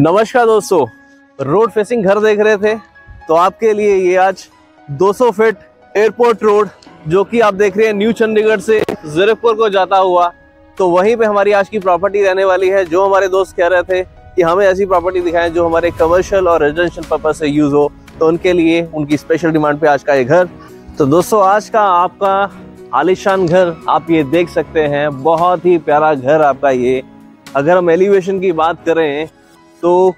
नमस्कार दोस्तों, road facing घर देख रहे थे तो आपके लिए ये आज 200 फीट एयरपोर्ट रोड जो कि आप देख रहे हैं न्यू चंडीगढ़ से जीरकपुर को जाता हुआ, तो वहीं पे हमारी आज की प्रॉपर्टी रहने वाली है। जो हमारे दोस्त कह रहे थे कि हमें ऐसी प्रॉपर्टी दिखाएं जो हमारे कमर्शियल और रेजिडेंशियल पर्पज से यूज़ हो, तो उनके लिए उनकी स्पेशल डिमांड पे आज का ये घर। तो दोस्तों आज का आपका आलिशान घर आप ये देख सकते हैं, बहुत ही प्यारा घर आपका ये। अगर हम एलिवेशन की बात करें तो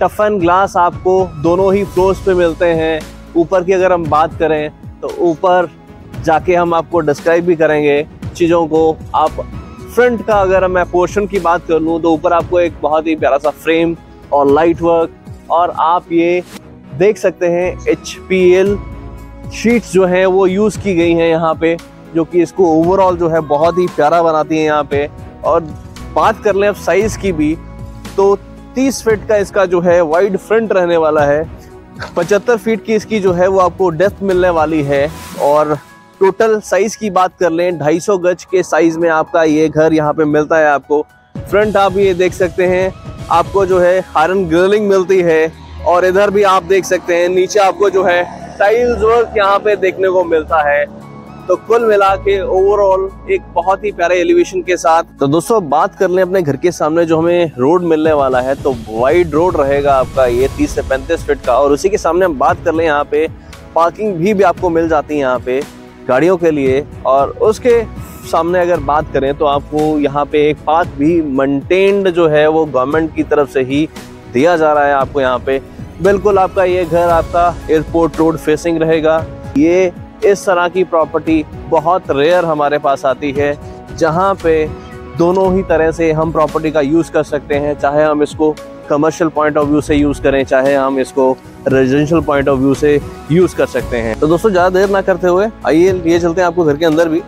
टफ एंड ग्लास आपको दोनों ही फ्लोर्स पे मिलते हैं। ऊपर की अगर हम बात करें तो ऊपर जाके हम आपको डिस्क्राइब भी करेंगे चीज़ों को। आप फ्रंट का अगर मैं पोर्शन की बात कर लूँ तो ऊपर आपको एक बहुत ही प्यारा सा फ्रेम और लाइट वर्क, और आप ये देख सकते हैं HPL शीट्स जो हैं वो यूज़ की गई हैं यहाँ पे, जो कि इसको ओवरऑल जो है बहुत ही प्यारा बनाती हैं यहाँ पे। और बात कर लें अब साइज़ की भी तो 30 फीट का इसका जो है वाइड फ्रंट रहने वाला है, 75 फीट की इसकी जो है वो आपको डेप्थ मिलने वाली है। और टोटल साइज़ की बात कर लें 250 गज के साइज़ में आपका ये घर यहाँ पे मिलता है आपको। फ्रंट आप ये देख सकते हैं, आपको जो है आयरन ग्रिलिंग मिलती है, और इधर भी आप देख सकते हैं नीचे आपको जो है टाइल्स वर्क यहाँ पे देखने को मिलता है। तो कुल मिला के ओवरऑल एक बहुत ही प्यारे एलिवेशन के साथ। तो दोस्तों बात कर लें अपने घर के सामने जो हमें रोड मिलने वाला है, तो वाइड रोड रहेगा आपका ये 30 से 35 फीट का। और उसी के सामने हम बात कर लें यहाँ पे पार्किंग भी आपको मिल जाती है यहाँ पे गाड़ियों के लिए। और उसके सामने अगर बात करें तो आपको यहाँ पे एक पार्क भी मेंटेन्ड जो है वो गवर्नमेंट की तरफ से ही दिया जा रहा है आपको यहाँ पे। बिल्कुल आपका ये घर आपका एयरपोर्ट रोड फेसिंग रहेगा। ये इस तरह की प्रॉपर्टी बहुत रेयर हमारे पास आती है, जहां पे दोनों ही तरह से हम प्रॉपर्टी का यूज़ कर सकते हैं। चाहे हम इसको कमर्शियल पॉइंट ऑफ व्यू से यूज़ करें, चाहे हम इसको रेजिडेंशियल पॉइंट ऑफ व्यू से यूज़ कर सकते हैं। तो दोस्तों ज़्यादा देर ना करते हुए आइए ये चलते हैं आपको घर के अंदर भी।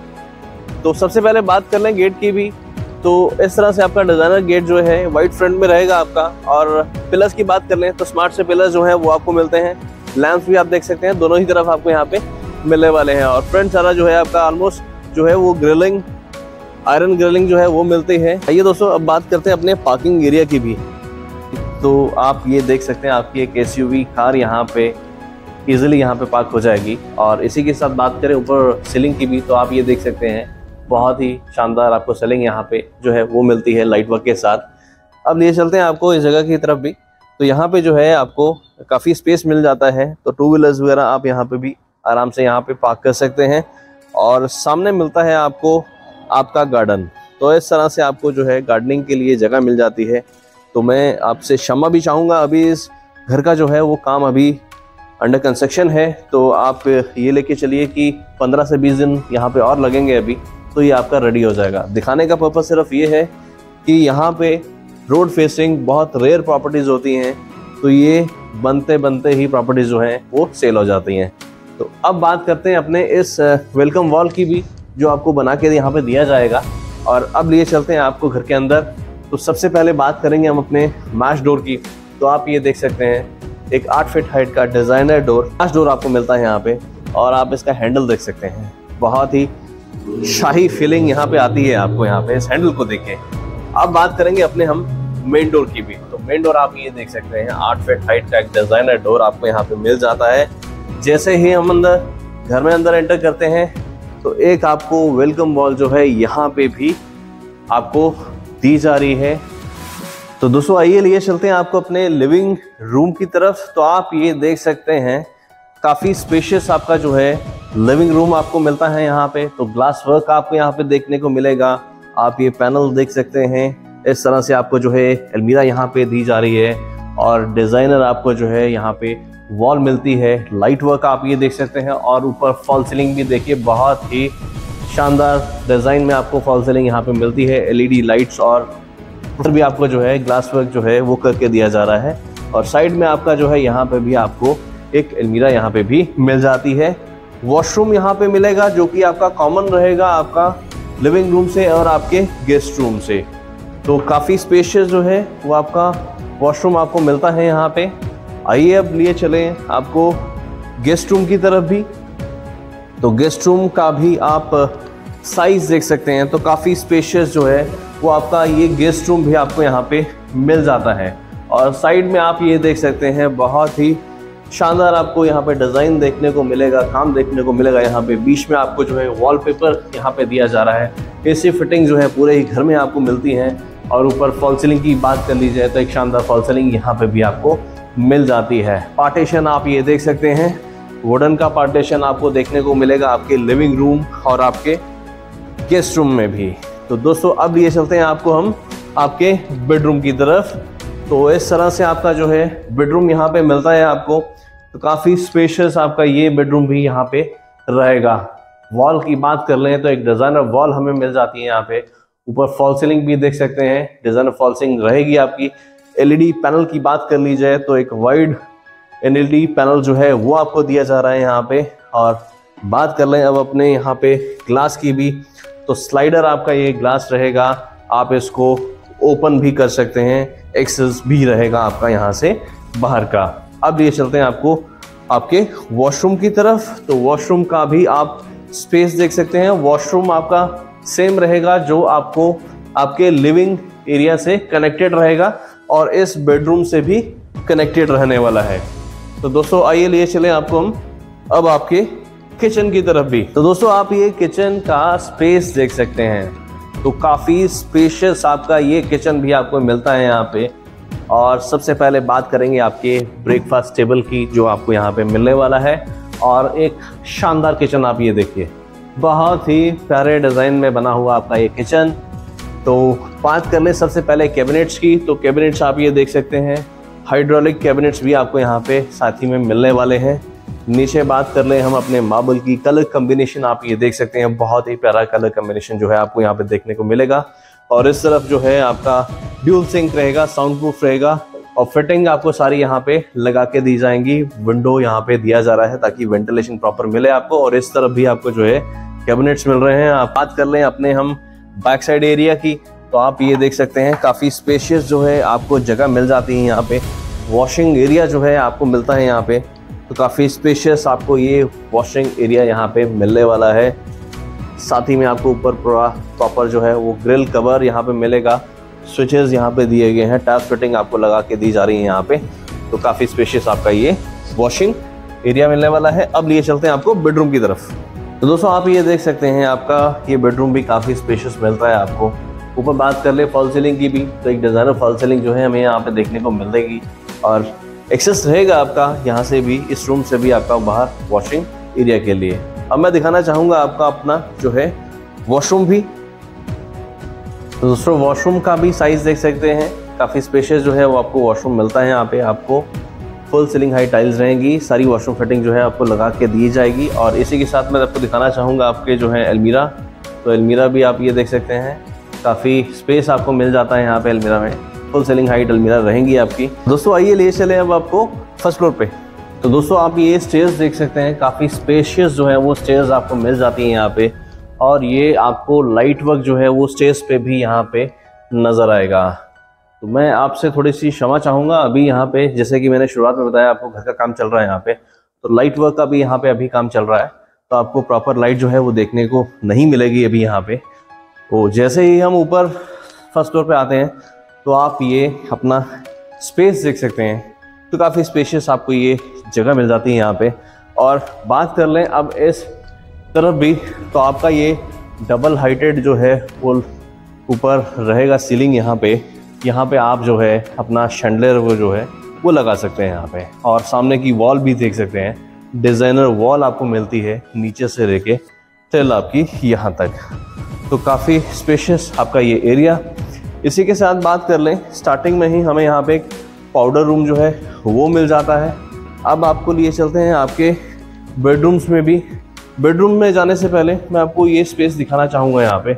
तो सबसे पहले बात कर लें गेट की भी, तो इस तरह से आपका डिज़ाइनर गेट जो है वाइट फ्रंट में रहेगा आपका। और पिलर्स की बात कर लें तो स्मार्ट से पिलर्स जो हैं वो आपको मिलते हैं। लैंप्स भी आप देख सकते हैं दोनों ही तरफ आपको यहाँ पे मिलने वाले हैं। और फ्रंट सारा जो है आपका ऑलमोस्ट जो है वो ग्रिलिंग, आयरन ग्रिलिंग जो है वो मिलती है। आइए दोस्तों अब बात करते हैं अपने पार्किंग एरिया की भी। तो आप ये देख सकते हैं आपकी एक SUV कार यहाँ पे इजीली यहाँ पे पार्क हो जाएगी। और इसी के साथ बात करें ऊपर सीलिंग की भी तो आप ये देख सकते हैं बहुत ही शानदार आपको सीलिंग यहाँ पे जो है वो मिलती है लाइट वर्क के साथ। अब ले चलते हैं आपको इस जगह की तरफ भी। तो यहाँ पे जो है आपको काफ़ी स्पेस मिल जाता है, तो टू व्हीलर्स वगैरह आप यहाँ पे भी आराम से यहाँ पे पार्क कर सकते हैं। और सामने मिलता है आपको आपका गार्डन, तो इस तरह से आपको जो है गार्डनिंग के लिए जगह मिल जाती है। तो मैं आपसे क्षमा भी चाहूँगा, अभी इस घर का जो है वो काम अभी अंडर कंस्ट्रक्शन है, तो आप ये लेके चलिए कि 15 से 20 दिन यहाँ पे और लगेंगे अभी, तो ये आपका रेडी हो जाएगा। दिखाने का पर्पज़ सिर्फ ये है कि यहाँ पे रोड फेसिंग बहुत रेयर प्रॉपर्टीज़ होती हैं, तो ये बनते बनते ही प्रॉपर्टीज़ जो हैं वो सेल हो जाती हैं। तो अब बात करते हैं अपने इस वेलकम वॉल की भी, जो आपको बना के यहाँ पे दिया जाएगा। और अब लिए चलते हैं आपको घर के अंदर। तो सबसे पहले बात करेंगे हम अपने मैश डोर की। तो आप ये देख सकते हैं एक 8 फीट हाइट का डिज़ाइनर डोर, मैश डोर आपको मिलता है यहाँ पे। और आप इसका हैंडल देख सकते हैं, बहुत ही शाही फीलिंग यहाँ पे आती है आपको यहाँ पे इस हैंडल को देख के। अब बात करेंगे अपने हम मेन डोर की भी। तो मेन डोर आप ये देख सकते हैं 8 फीट हाइट का एक डिज़ाइनर डोर आपको यहाँ पे मिल जाता है। जैसे ही हम अंदर घर में अंदर एंटर करते हैं तो एक आपको वेलकम वॉल जो है यहाँ पे भी आपको दी जा रही है। तो दोस्तों आइए लिए चलते हैं आपको अपने लिविंग रूम की तरफ। तो आप ये देख सकते हैं काफ़ी स्पेशियस आपका जो है लिविंग रूम आपको मिलता है यहाँ पे। तो ग्लास वर्क आपको यहाँ पे देखने को मिलेगा, आप ये पैनल देख सकते हैं। इस तरह से आपको जो है अलमीरा यहाँ पे दी जा रही है, और डिज़ाइनर आपको जो है यहाँ पे वॉल मिलती है, लाइट वर्क आप ये देख सकते हैं। और ऊपर फॉल सीलिंग भी देखिए, बहुत ही शानदार डिज़ाइन में आपको फॉल सीलिंग यहाँ पे मिलती है, LED लाइट्स। और ऊपर भी आपको जो है ग्लास वर्क जो है वो करके दिया जा रहा है। और साइड में आपका जो है यहाँ पे भी आपको एक अलमीरा यहाँ पे भी मिल जाती है। वॉशरूम यहाँ पे मिलेगा जो कि आपका कॉमन रहेगा आपका लिविंग रूम से और आपके गेस्ट रूम से। तो काफ़ी स्पेशियस जो है वो आपका वॉशरूम आपको मिलता है यहाँ पे। आइए अब लिए चलें आपको गेस्ट रूम की तरफ भी। तो गेस्ट रूम का भी आप साइज़ देख सकते हैं, तो काफ़ी स्पेशियस जो है वो आपका ये गेस्ट रूम भी आपको यहाँ पे मिल जाता है। और साइड में आप ये देख सकते हैं, बहुत ही शानदार आपको यहाँ पे डिज़ाइन देखने को मिलेगा, काम देखने को मिलेगा। यहाँ पे बीच में आपको जो है वॉलपेपर यहाँ पे दिया जा रहा है। एसी फिटिंग जो है पूरे ही घर में आपको मिलती हैं। और ऊपर फॉल सीलिंग की बात कर ली जाए तो एक शानदार फॉल सीलिंग यहाँ पे भी आपको मिल जाती है। पार्टीशन आप ये देख सकते हैं, वुडन का पार्टीशन आपको देखने को मिलेगा आपके लिविंग रूम और आपके गेस्ट रूम में भी। तो दोस्तों अब ये चलते हैं आपको हम आपके बेडरूम की तरफ। तो इस तरह से आपका जो है बेडरूम यहाँ पे मिलता है आपको। तो काफ़ी स्पेशियस आपका ये बेडरूम भी यहाँ पे रहेगा। वॉल की बात कर लें तो एक डिज़ाइनर वॉल हमें मिल जाती है यहाँ पे। ऊपर फॉल सीलिंग भी देख सकते हैं, डिज़ाइनर फॉल सीलिंग रहेगी आपकी। एलईडी पैनल की बात कर ली जाए तो एक वाइड एलईडी पैनल जो है वो आपको दिया जा रहा है यहाँ पे। और बात कर लें अब अपने यहाँ पे ग्लास की भी, तो स्लाइडर आपका ये ग्लास रहेगा, आप इसको ओपन भी कर सकते हैं, एक्सेस भी रहेगा आपका यहाँ से बाहर का। अब ये चलते हैं आपको आपके वॉशरूम की तरफ। तो वॉशरूम का भी आप स्पेस देख सकते हैं। वॉशरूम आपका सेम रहेगा जो आपको आपके लिविंग एरिया से कनेक्टेड रहेगा और इस बेडरूम से भी कनेक्टेड रहने वाला है। तो दोस्तों आइए लिए चलें आपको हम अब आपके किचन की तरफ भी। तो दोस्तों आप ये किचन का स्पेस देख सकते हैं, तो काफ़ी स्पेशियस आपका ये किचन भी आपको मिलता है यहाँ पे। और सबसे पहले बात करेंगे आपके ब्रेकफास्ट टेबल की, जो आपको यहाँ पे मिलने वाला है। और एक शानदार किचन आप ये देखिए, बहुत ही प्यारे डिज़ाइन में बना हुआ आपका ये किचन। तो बात कर लें सबसे पहले कैबिनेट्स की, तो कैबिनेट्स आप ये देख सकते हैं, हाइड्रोलिक कैबिनेट्स भी आपको यहाँ पे साथ ही में मिलने वाले हैं। नीचे बात कर लें हम अपने मार्बल की, कलर कम्बिनेशन आप ये देख सकते हैं, बहुत ही प्यारा कलर कम्बिनेशन जो है आपको यहाँ पे देखने को मिलेगा। और इस तरफ जो है आपका ड्यूल सिंक रहेगा, साउंड प्रूफ रहेगा। और फिटिंग आपको सारी यहाँ पे लगा के दी जाएंगी, विंडो यहाँ पे दिया जा रहा है ताकि वेंटिलेशन प्रॉपर मिले आपको। और इस तरफ भी आपको जो है कैबिनेट्स मिल रहे हैं। आप बात कर लें अपने हम बैक साइड एरिया की, तो आप ये देख सकते हैं काफ़ी स्पेशियस जो है आपको जगह मिल जाती है यहाँ पे। वॉशिंग एरिया जो है आपको मिलता है यहाँ पे, तो काफ़ी स्पेशियस आपको ये वॉशिंग एरिया यहाँ पे मिलने वाला है। साथ ही में आपको ऊपर पूरा प्रॉपर जो है वो ग्रिल कवर यहाँ पे मिलेगा। स्विचेस यहाँ पे दिए गए हैं, टैप फिटिंग आपको लगा के दी जा रही है यहाँ पे। तो काफ़ी स्पेशियस आपका ये वॉशिंग एरिया मिलने वाला है। अब लिए चलते हैं आपको बेडरूम की तरफ। तो दोस्तों आप ये देख सकते हैं, आपका ये बेडरूम भी काफ़ी स्पेशियस मिलता है आपको। ऊपर बात कर ले फॉल सीलिंग की भी, तो एक डिज़ाइनर फॉल सीलिंग जो है हमें यहाँ पे देखने को मिलेगी। और एक्सेस रहेगा आपका यहाँ से भी, इस रूम से भी आपका बाहर वॉशिंग एरिया के लिए। अब मैं दिखाना चाहूँगा आपका अपना जो है वॉशरूम भी। तो दोस्तों वॉशरूम का भी साइज देख सकते हैं, काफ़ी स्पेशियस जो है वो आपको वॉशरूम मिलता है यहाँ पे। आपको फुल सीलिंग हाई टाइल्स रहेंगी, सारी वॉशरूम फिटिंग जो है आपको लगा के दी जाएगी। और इसी के साथ मैं आपको दिखाना चाहूँगा आपके जो है अलमीरा। तो अलमीरा भी आप ये देख सकते हैं, काफ़ी स्पेस आपको मिल जाता है यहाँ पे अलमीरा में, फुल सीलिंग हाइट अलमीरा रहेंगी आपकी। दोस्तों आइए ले चले अब आपको फर्स्ट फ्लोर पे। तो दोस्तों आप ये स्टेयर्स देख सकते हैं, काफ़ी स्पेशियस जो है वो स्टेयर्स आपको मिल जाती हैं यहाँ पे। और ये आपको लाइट वर्क जो है वो स्टेयर्स पे भी यहाँ पे नज़र आएगा। तो मैं आपसे थोड़ी सी क्षमा चाहूँगा, अभी यहाँ पे जैसे कि मैंने शुरुआत में बताया आपको घर का काम चल रहा है यहाँ पे, तो लाइट वर्क का भी यहाँ पे अभी काम चल रहा है, तो आपको प्रॉपर लाइट जो है वो देखने को नहीं मिलेगी अभी यहाँ पे। तो जैसे ही हम ऊपर फर्स्ट फ्लोर पे आते हैं तो आप ये अपना स्पेस देख सकते हैं, तो काफ़ी स्पेशियस आपको ये जगह मिल जाती है यहाँ पे। और बात कर लें अब इस तरफ भी, तो आपका ये डबल हाइटेड जो है वो ऊपर रहेगा सीलिंग यहाँ पे। यहाँ पे आप जो है अपना शैंडलियर वो जो है वो लगा सकते हैं यहाँ पे। और सामने की वॉल भी देख सकते हैं, डिज़ाइनर वॉल आपको मिलती है नीचे से लेके टेल आपकी यहाँ तक। तो काफ़ी स्पेशियस आपका ये एरिया। इसी के साथ बात कर लें, स्टार्टिंग में ही हमें यहाँ पे एक पाउडर रूम जो है वो मिल जाता है। अब आपको लिए चलते हैं आपके बेडरूम्स में भी। बेडरूम में जाने से पहले मैं आपको ये स्पेस दिखाना चाहूँगा यहाँ पे।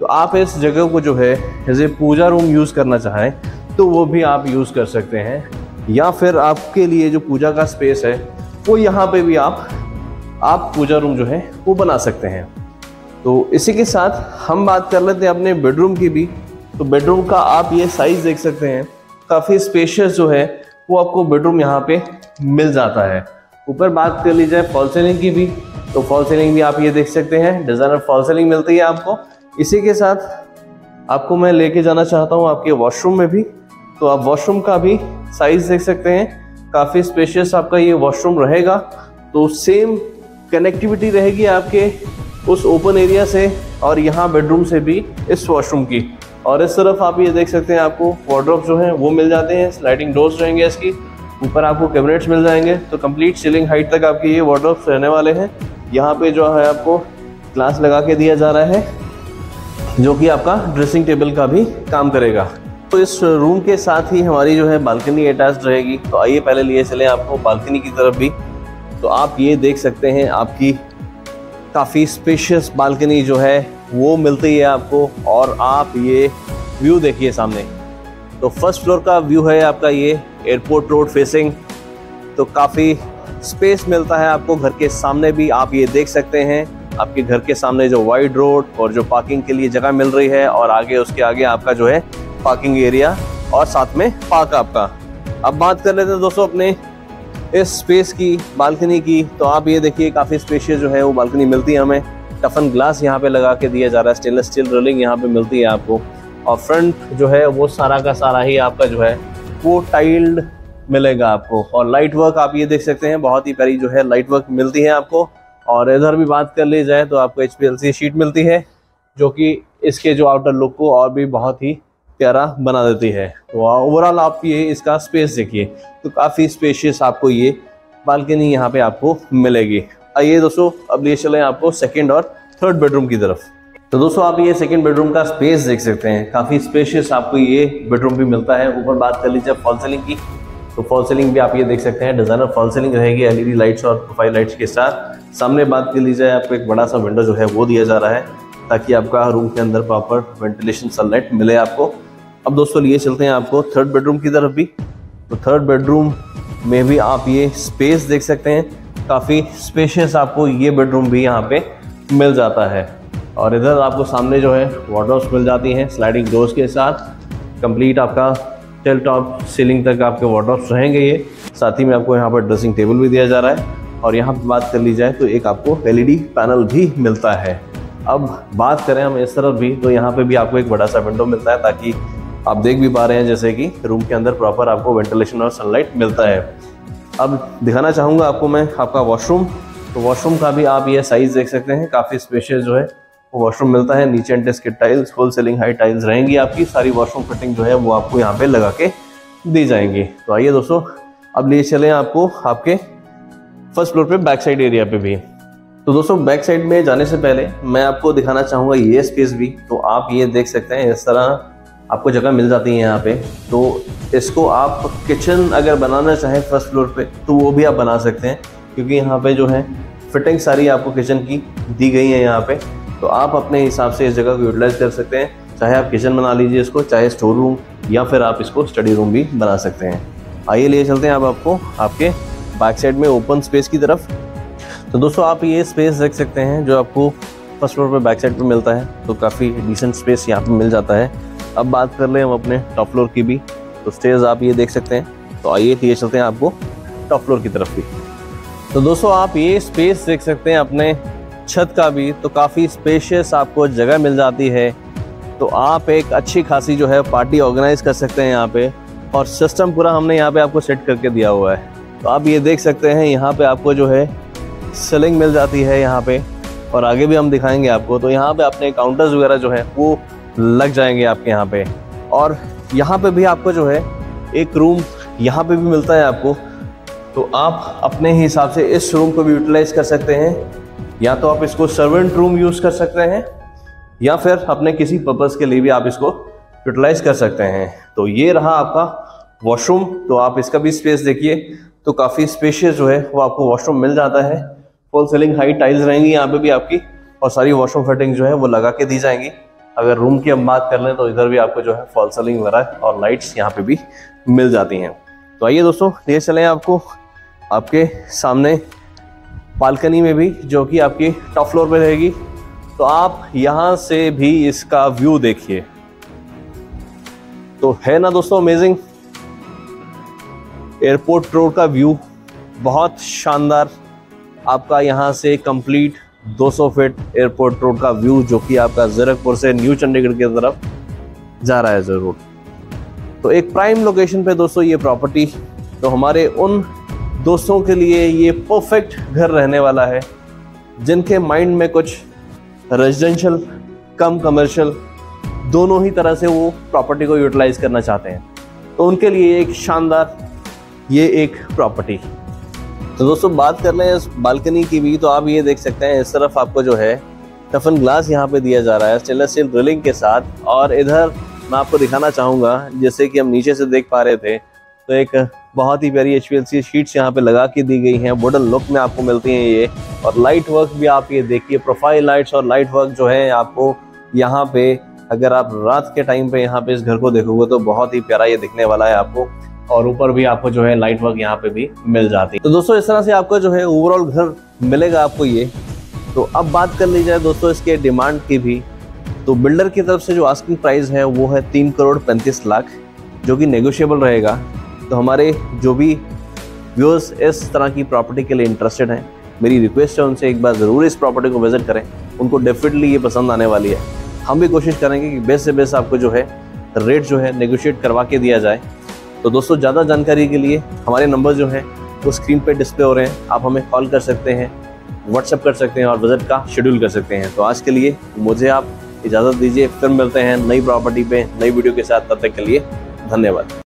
तो आप इस जगह को जो है जैसे पूजा रूम यूज़ करना चाहें तो वो भी आप यूज़ कर सकते हैं, या फिर आपके लिए जो पूजा का स्पेस है वो यहाँ पर भी आप पूजा रूम जो है वो बना सकते हैं। तो इसी के साथ हम बात कर लेते हैं अपने बेडरूम की भी। तो बेडरूम का आप ये साइज़ देख सकते हैं, काफ़ी स्पेशियस जो है वो आपको बेडरूम यहाँ पे मिल जाता है। ऊपर बात कर ली जाए फॉल सीलिंग की भी, तो फॉल सीलिंग भी आप ये देख सकते हैं, डिज़ाइनर फॉल सीलिंग मिलती है आपको। इसी के साथ आपको मैं लेके जाना चाहता हूँ आपके वॉशरूम में भी। तो आप वॉशरूम का भी साइज देख सकते हैं, काफ़ी स्पेशियस आपका ये वॉशरूम रहेगा। तो सेम कनेक्टिविटी रहेगी आपके उस ओपन एरिया से और यहाँ बेडरूम से भी इस वॉशरूम की। और इस तरफ आप ये देख सकते हैं आपको वार्डरोब जो हैं वो मिल जाते हैं, स्लाइडिंग डोर्स रहेंगे इसकी, ऊपर आपको कैबिनेट्स मिल जाएंगे। तो कंप्लीट सीलिंग हाइट तक आपके ये वार्डरोब्स रहने वाले हैं। यहाँ पे जो है आपको ग्लास लगा के दिया जा रहा है जो कि आपका ड्रेसिंग टेबल का भी काम करेगा। तो इस रूम के साथ ही हमारी जो है बालकनी अटैच रहेगी। तो आइए पहले लिए चलें आपको बालकनी की तरफ भी। तो आप ये देख सकते हैं आपकी काफ़ी स्पेशियस बालकनी जो है वो मिलती है आपको, और आप ये व्यू देखिए सामने। तो फर्स्ट फ्लोर का व्यू है आपका ये एयरपोर्ट रोड फेसिंग। तो काफ़ी स्पेस मिलता है आपको घर के सामने भी, आप ये देख सकते हैं आपके घर के सामने जो वाइड रोड और जो पार्किंग के लिए जगह मिल रही है, और आगे उसके आगे आपका जो है पार्किंग एरिया और साथ में पार्क आपका। अब बात कर लेते हैं दोस्तों अपने इस स्पेस की, बालकनी की। तो आप ये देखिए काफ़ी स्पेशियस जो है वो बालकनी मिलती है हमें। टफन ग्लास यहाँ पे लगा के दिया जा रहा है, स्टेनलेस स्टील रेलिंग यहाँ पे मिलती है आपको, और फ्रंट जो है वो सारा का सारा ही आपका जो है वो टाइल्ड मिलेगा आपको। और लाइट वर्क आप ये देख सकते हैं, बहुत ही प्यारी जो है लाइट वर्क मिलती है आपको। और इधर भी बात कर ली जाए तो आपको HPLC शीट मिलती है जो कि इसके जो आउटर लुक को और भी बहुत ही प्यारा बना देती है। तो ओवरऑल आप ये इसका स्पेस देखिए, तो काफ़ी स्पेशियस आपको ये बालकनी यहाँ पे आपको मिलेगी। आइए दोस्तों अब ले चलें आपको सेकंड और थर्ड बेडरूम की तरफ। तो दोस्तों आप ये सेकंड बेडरूम का स्पेस देख सकते हैं, काफ़ी स्पेशियस आपको ये बेडरूम भी मिलता है। ऊपर बात कर लीजिए फॉल सीलिंग की, तो फॉल सीलिंग भी आप ये देख सकते हैं, डिज़ाइनर फॉल सीलिंग रहेगी LED लाइट्स और प्रोफाइल लाइट्स के साथ। सामने बात कर लीजिए आपको एक बड़ा सा विंडो जो है वो दिया जा रहा है ताकि आपका रूम के अंदर प्रॉपर वेंटिलेशन सनलाइट मिले आपको। अब दोस्तों लिए चलते हैं आपको थर्ड बेडरूम की तरफ भी। तो थर्ड बेडरूम में भी आप ये स्पेस देख सकते हैं, काफ़ी स्पेशियस आपको ये बेडरूम भी यहाँ पे मिल जाता है। और इधर आपको सामने जो है वार्डरोब्स मिल जाती हैं स्लाइडिंग डोर्स के साथ। कंप्लीट आपका टेल टॉप सीलिंग तक आपके वार्डरोब्स रहेंगे ये, साथ ही में आपको यहाँ पर ड्रेसिंग टेबल भी दिया जा रहा है। और यहाँ पर बात कर ली जाए तो एक आपको LED पैनल भी मिलता है। अब बात करें हम इस तरफ भी, तो यहाँ पर भी आपको एक बड़ा सा विंडो मिलता है ताकि आप देख भी पा रहे हैं जैसे कि रूम के अंदर प्रॉपर आपको वेंटिलेशन और सनलाइट मिलता है। अब दिखाना चाहूँगा आपको मैं आपका वॉशरूम। तो वॉशरूम का भी आप ये साइज़ देख सकते हैं, काफ़ी स्पेशियस जो है वो वॉशरूम मिलता है। नीचे एंटेस के tiles, full ceiling high tiles रहेंगी आपकी, सारी वॉशरूम फिटिंग जो है वो आपको यहाँ पे लगा के दी जाएंगी। तो आइए दोस्तों अब ले चलें आपको आपके फर्स्ट फ्लोर पर बैक साइड एरिया पर भी। तो दोस्तों बैक साइड में जाने से पहले मैं आपको दिखाना चाहूँगा ये स्पेस भी। तो आप ये देख सकते हैं इस तरह आपको जगह मिल जाती है यहाँ पे। तो इसको आप किचन अगर बनाना चाहें फर्स्ट फ्लोर पे तो वो भी आप बना सकते हैं, क्योंकि यहाँ पे जो है फिटिंग सारी आपको किचन की दी गई है यहाँ पे। तो आप अपने हिसाब से इस जगह को यूटिलाइज कर सकते हैं, चाहे आप किचन बना लीजिए इसको, चाहे स्टोर रूम, या फिर आप इसको स्टडी रूम भी बना सकते हैं। आइए ले चलते हैं अब आपको आपके बैक साइड में ओपन स्पेस की तरफ। तो दोस्तों आप ये स्पेस देख सकते हैं जो आपको फर्स्ट फ्लोर पर बैक साइड पर मिलता है। तो काफ़ी डिसेंट स्पेस यहाँ पर मिल जाता है। अब बात कर लें हम अपने टॉप फ्लोर की भी। तो स्टेयर्स आप ये देख सकते हैं। तो आइए ये चलते हैं आपको टॉप फ्लोर की तरफ भी। तो दोस्तों आप ये स्पेस देख सकते हैं अपने छत का भी। तो काफ़ी स्पेशियस आपको जगह मिल जाती है। तो आप एक अच्छी खासी जो है पार्टी ऑर्गेनाइज कर सकते हैं यहाँ पे, और सिस्टम पूरा हमने यहाँ पे आपको सेट करके दिया हुआ है। तो आप ये देख सकते हैं यहाँ पर आपको जो है सीलिंग मिल जाती है यहाँ पर, और आगे भी हम दिखाएँगे आपको। तो यहाँ पर अपने काउंटर्स वगैरह जो है वो लग जाएंगे आपके यहाँ पे। और यहाँ पे भी आपको जो है एक रूम यहाँ पे भी मिलता है आपको। तो आप अपने हिसाब से इस रूम को भी यूटिलाइज कर सकते हैं, या तो आप इसको सर्वेंट रूम यूज़ कर सकते हैं, या फिर अपने किसी पर्पज़ के लिए भी आप इसको यूटिलाइज कर सकते हैं। तो ये रहा आपका वॉशरूम। तो आप इसका भी स्पेस देखिए, तो काफ़ी स्पेशियस जो है वो आपको वॉशरूम मिल जाता है। फुल सीलिंग हाई टाइल्स रहेंगी यहाँ पर भी आपकी, और सारी वॉशरूम फिटिंग जो है वो लगा के दी जाएंगी। अगर रूम की हम बात कर लें तो इधर भी आपको जो है फॉल सीलिंग वगैरह और लाइट्स यहाँ पे भी मिल जाती हैं। तो आइए दोस्तों ये चलें आपको आपके सामने बालकनी में भी, जो कि आपकी टॉप फ्लोर पे रहेगी। तो आप यहाँ से भी इसका व्यू देखिए। तो है ना दोस्तों अमेजिंग। एयरपोर्ट रोड का व्यू बहुत शानदार आपका, यहाँ से कंप्लीट 200 फीट एयरपोर्ट रोड का व्यू जो कि आपका ज़ीरकपुर से न्यू चंडीगढ़ की तरफ जा रहा है ज़रूर। तो एक प्राइम लोकेशन पे दोस्तों ये प्रॉपर्टी तो हमारे उन दोस्तों के लिए ये परफेक्ट घर रहने वाला है जिनके माइंड में कुछ रेजिडेंशियल कम कमर्शियल दोनों ही तरह से वो प्रॉपर्टी को यूटिलाइज़ करना चाहते हैं, तो उनके लिए एक शानदार ये एक प्रॉपर्टी। तो दोस्तों बात कर रहे हैं इस बालकनी की भी, तो आप ये देख सकते हैं इस तरफ आपको जो है टफन ग्लास यहाँ पे दिया जा रहा है स्टेनलेस स्टील ड्रिलिंग के साथ। और इधर मैं आपको दिखाना चाहूँगा जैसे कि हम नीचे से देख पा रहे थे तो एक बहुत ही प्यारी HPLC शीट्स यहाँ पे लगा के दी गई हैं, वुडन लुक में आपको मिलती हैं ये। और लाइट वर्क भी आप ये देखिए, प्रोफाइल लाइट्स और लाइट वर्क जो है आपको यहाँ पे अगर आप रात के टाइम पे यहाँ पे इस घर को देखोगे तो बहुत ही प्यारा ये दिखने वाला है आपको। और ऊपर भी आपको जो है लाइट वर्क यहाँ पे भी मिल जाती है। तो दोस्तों इस तरह से आपको जो है ओवरऑल घर मिलेगा आपको ये। तो अब बात कर ली जाए दोस्तों इसके डिमांड की भी, तो बिल्डर की तरफ से जो आस्किंग प्राइस है वो है 3 करोड़ 35 लाख, जो कि नेगोशिएबल रहेगा। तो हमारे जो भी व्यूअर्स इस तरह की प्रॉपर्टी के लिए इंटरेस्टेड हैं, मेरी रिक्वेस्ट है उनसे एक बार ज़रूर इस प्रॉपर्टी को विजिट करें, उनको डेफिनेटली ये पसंद आने वाली है। हम भी कोशिश करेंगे कि बेस्ट से बेस्ट आपको जो है रेट जो है नेगोशिएट करवा के दिया जाए। तो दोस्तों ज़्यादा जानकारी के लिए हमारे नंबर जो हैं वो स्क्रीन पर डिस्प्ले हो रहे हैं, आप हमें कॉल कर सकते हैं, व्हाट्सएप कर सकते हैं और विजिट का शेड्यूल कर सकते हैं। तो आज के लिए मुझे आप इजाज़त दीजिए, फिर मिलते हैं नई प्रॉपर्टी पर नई वीडियो के साथ, तब तक के लिए धन्यवाद।